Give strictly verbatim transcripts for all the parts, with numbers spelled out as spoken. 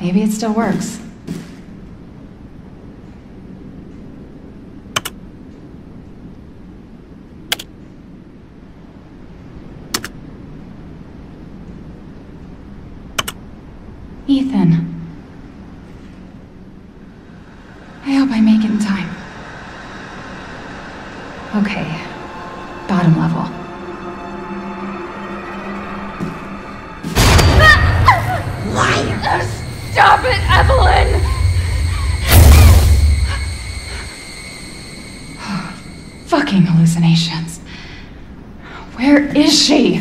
Maybe it still works. Ethan. I hope I make it in time. Okay. Bottom level. Stop it, Evelyn! Fucking hallucinations. Where is she?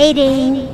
Waiting.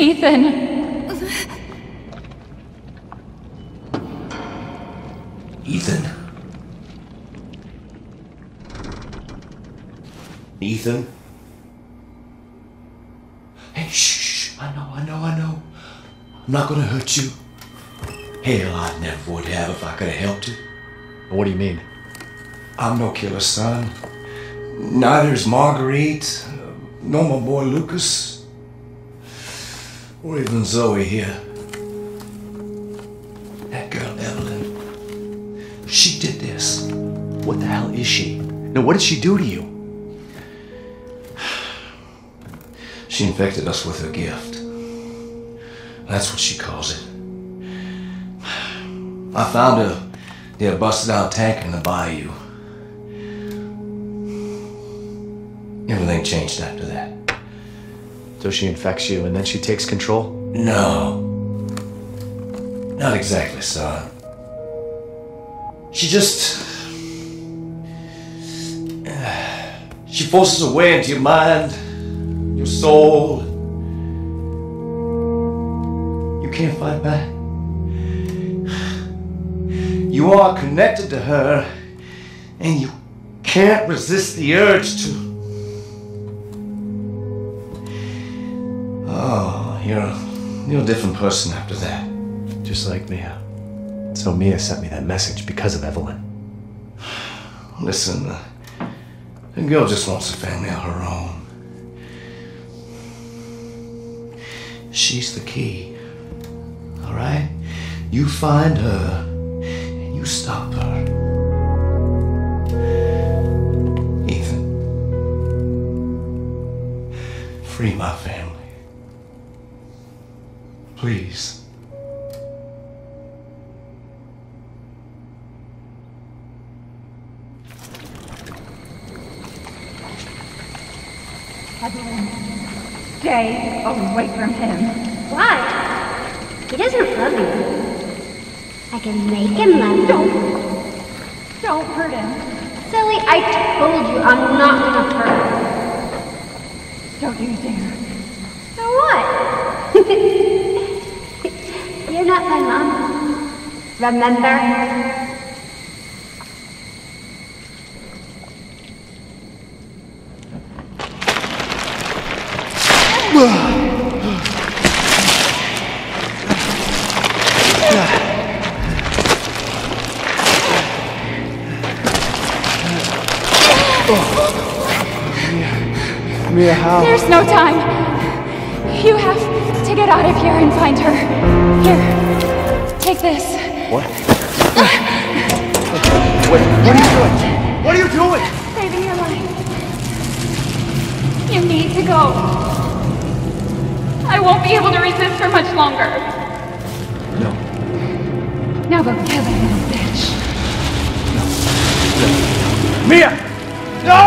Ethan! Ethan? Ethan? Hey, shh, shh, I know, I know, I know. I'm not gonna hurt you. Hell, I never would have if I could have helped you. What do you mean? I'm no killer, son. Neither's Marguerite, nor my boy Lucas. Or even Zoe here. That girl, Evelyn. She did this. What the hell is she? Now, what did she do to you? She infected us with her gift. That's what she calls it. I found her near a busted out tank in the bayou. Everything changed after that. So she infects you and then she takes control? No. Not exactly, son. She just... She forces her way into your mind, your soul. You can't fight back. You are connected to her and you can't resist the urge to... You're You're a different person after that. Just like Mia. So Mia sent me that message because of Evelyn. Listen, uh, the girl just wants a family of her own. She's the key, all right? You find her, and you stop her. Ethan, free my family. Please. Evelyn, stay away from him. Why? He doesn't love you. I can make him love you. Don't. Don't hurt him. Zoe, I told you I'm not gonna hurt him. Don't you dare. So what? You're not my mom. Remember? Mia, how? There's no time. You have to get out of here and find her. Here, take this. What? Wait, what are you doing? What are you doing? Saving your life. You need to go. I won't be able to resist for much longer. No. Now go kill that little bitch. No. No. Mia! No!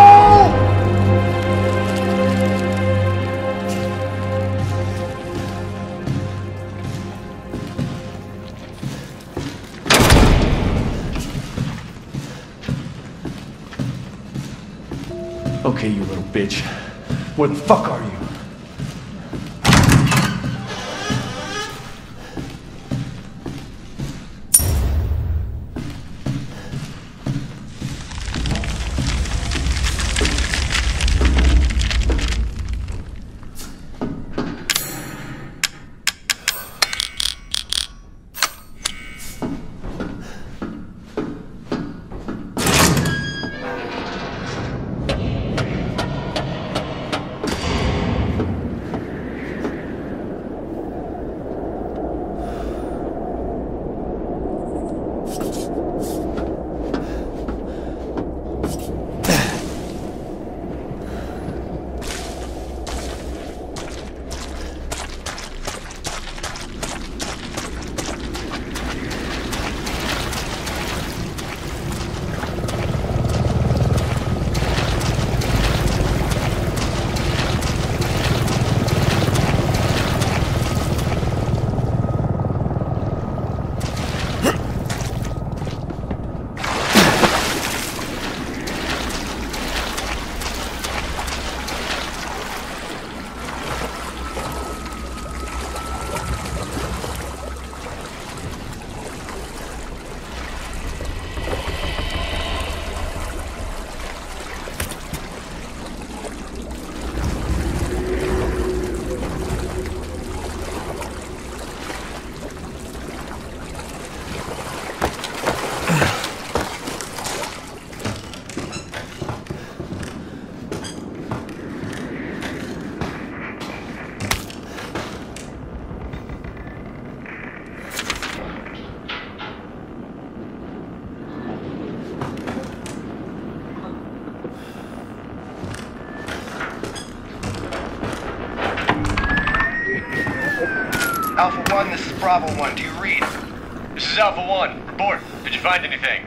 Okay, you little bitch. Where the fuck are you? Alpha one, this is Bravo one. Do you read? This is Alpha one. Report. Did you find anything?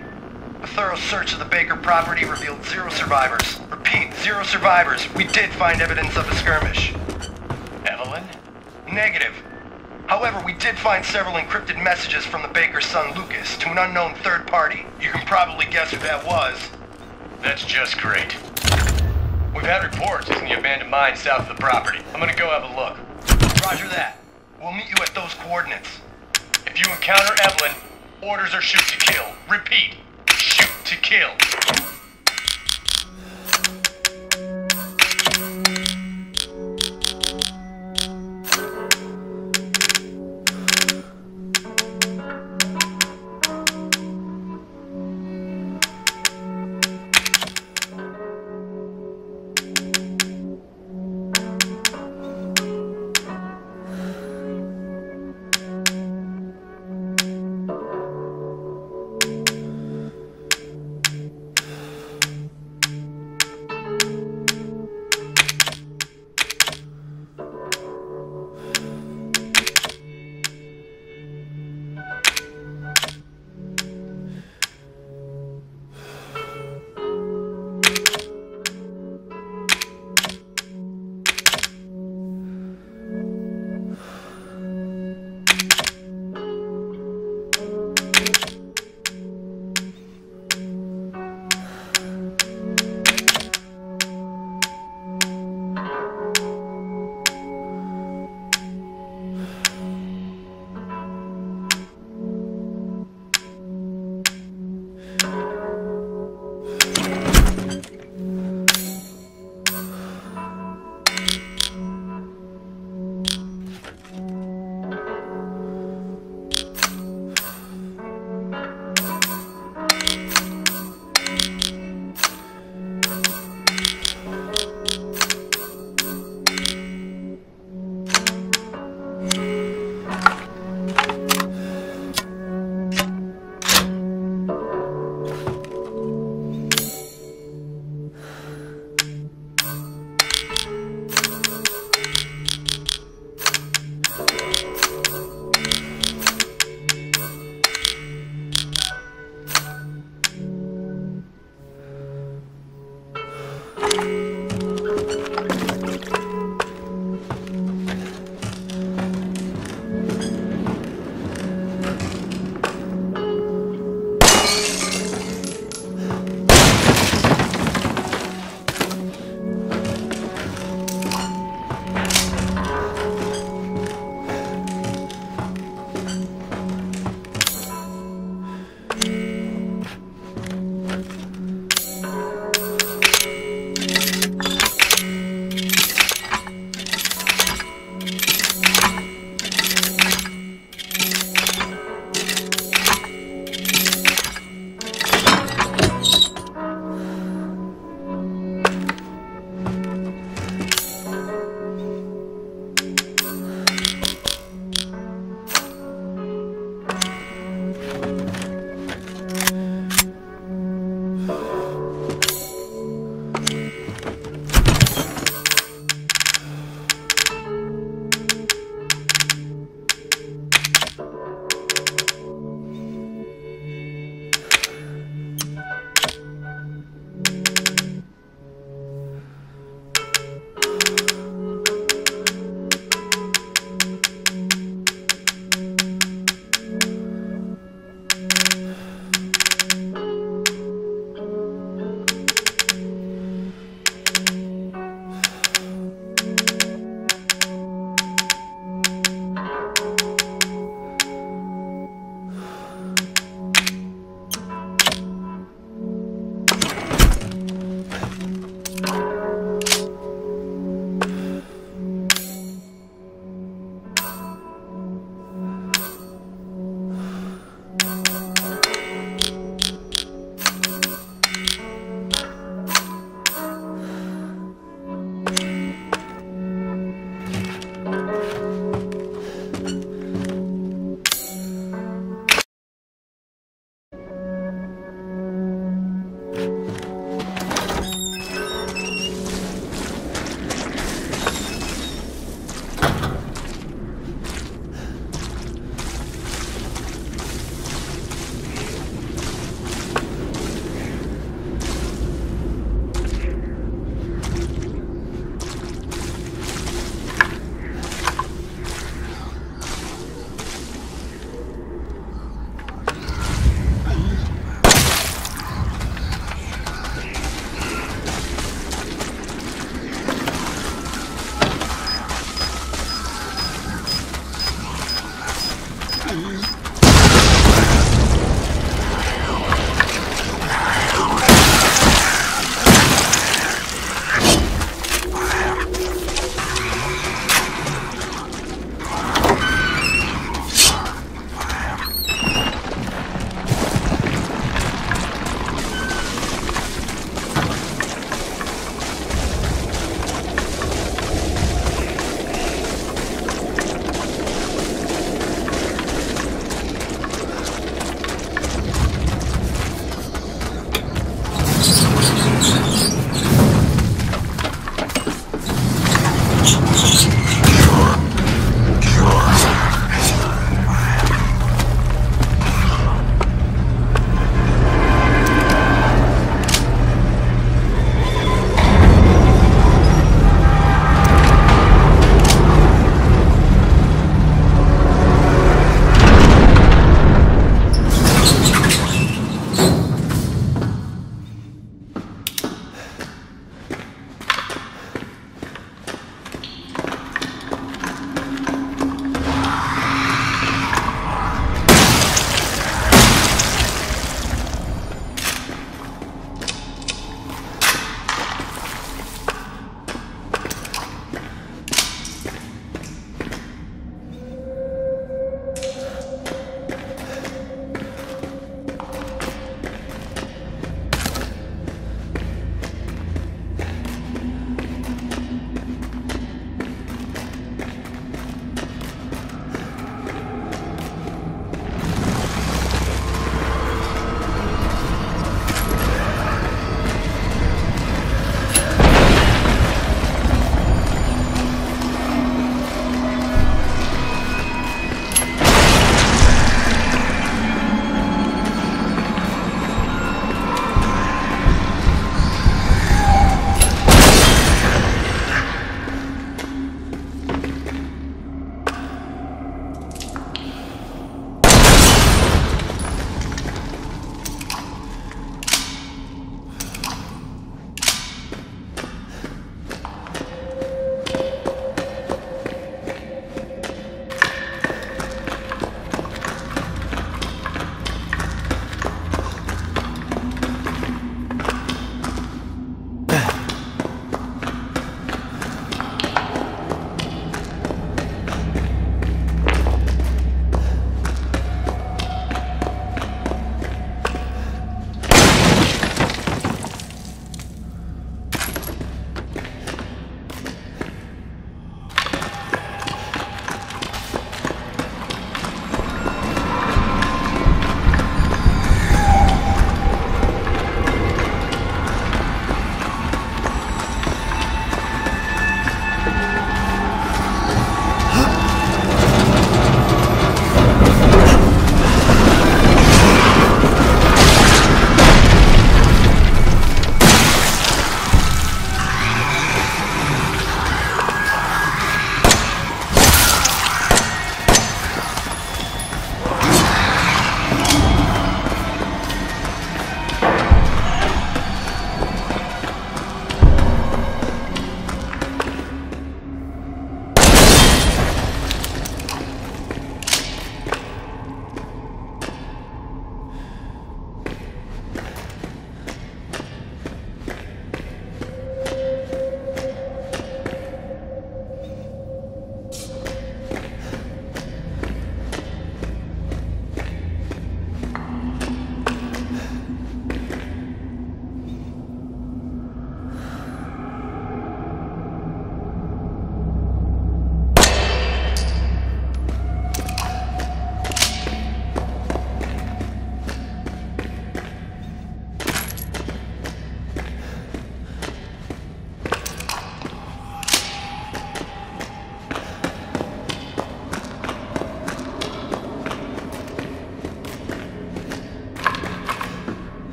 A thorough search of the Baker property revealed zero survivors. Repeat, zero survivors. We did find evidence of a skirmish. Evelyn? Negative. However, we did find several encrypted messages from the Baker's son, Lucas, to an unknown third party. You can probably guess who that was. That's just great. We've had reports from the abandoned mine south of the property. I'm gonna go have a look. Roger that. We'll meet you at those coordinates. If you encounter Evelyn, orders are shoot to kill. Repeat, shoot to kill.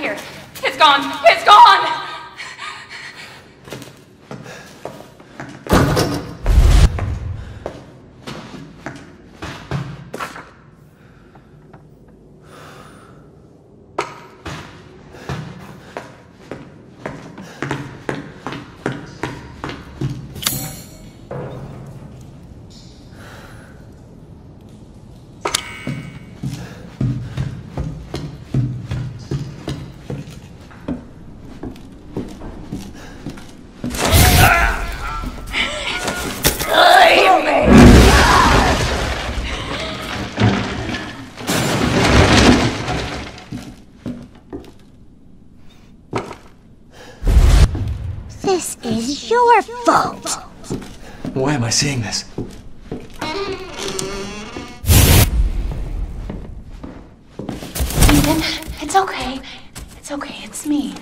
Your fault. Why am I seeing this? Ethan, it's okay. It's okay, it's me.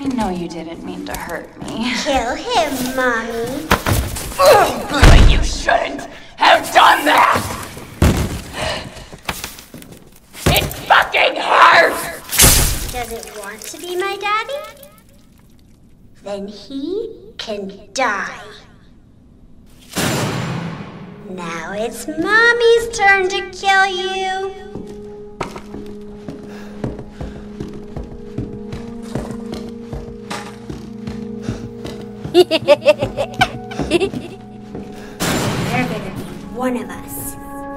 I know you didn't mean to hurt me. Kill him, Mommy. But you shouldn't have done that! It fucking hurts! Does it want to be my daddy? Then he can die. Now it's Mommy's turn to kill you. There better be one of us.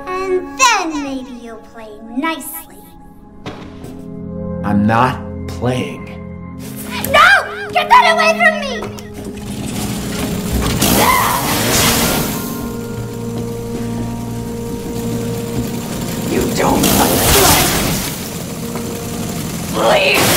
And then maybe you'll play nicely. I'm not playing. Get that away from me! You don't understand! Please!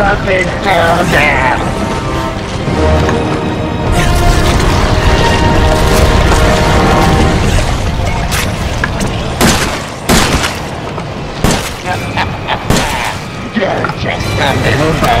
something to them. A little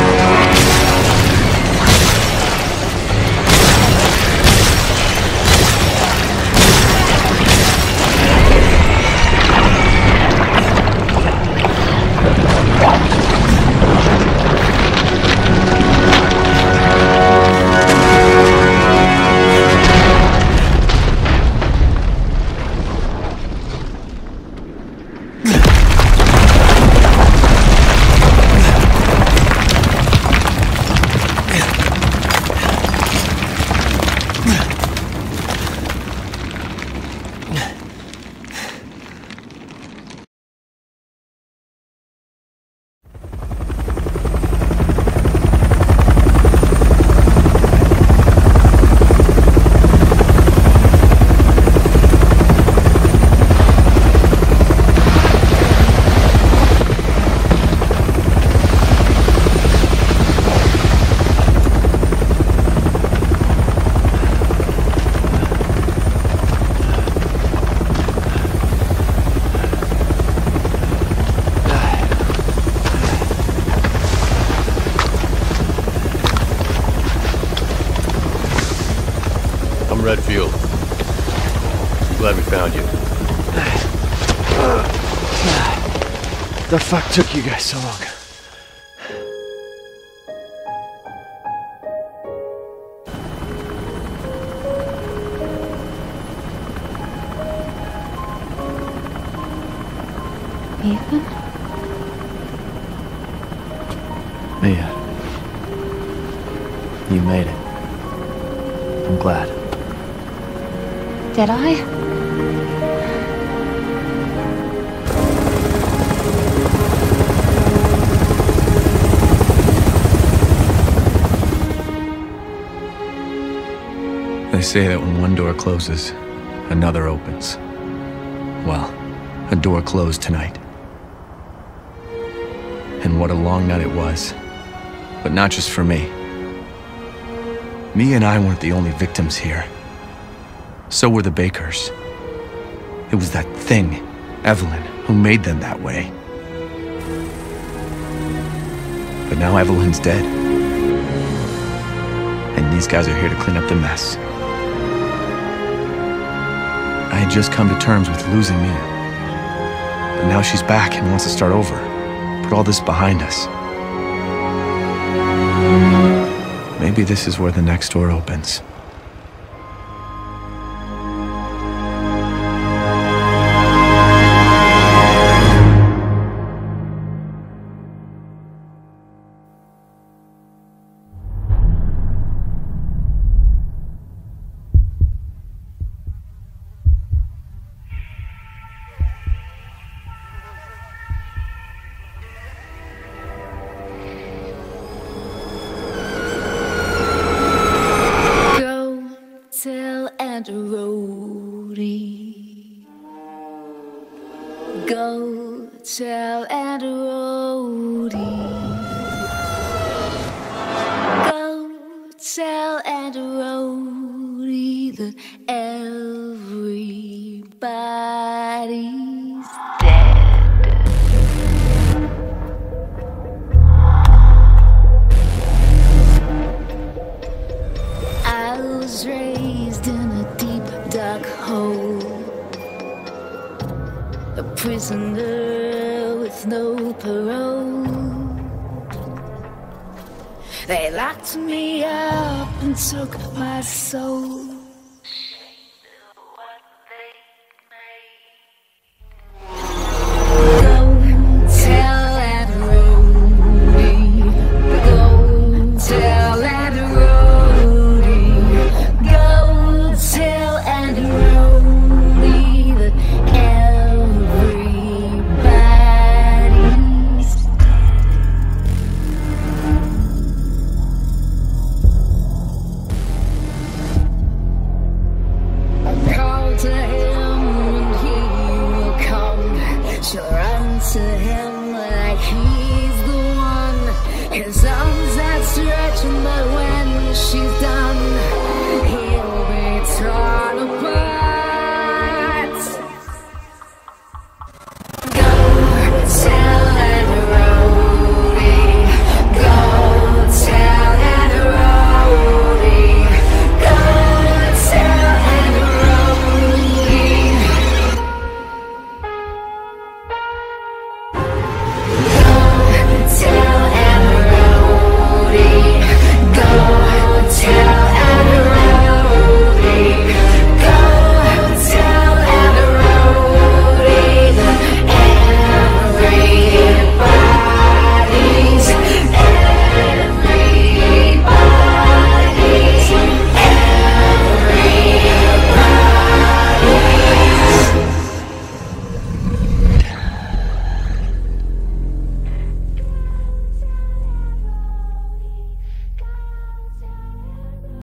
The fuck took you guys so long? Ethan? Mia. You made it. I'm glad. Did I? They say that when one door closes, another opens. Well, a door closed tonight. And what a long night it was. But not just for me. Me and I weren't the only victims here. So were the Bakers. It was that thing, Evelyn, who made them that way. But now Evelyn's dead. And these guys are here to clean up the mess. I had just come to terms with losing Mia. But now she's back and wants to start over. Put all this behind us. Maybe this is where the next door opens. dope a road. They locked me up and took my soul.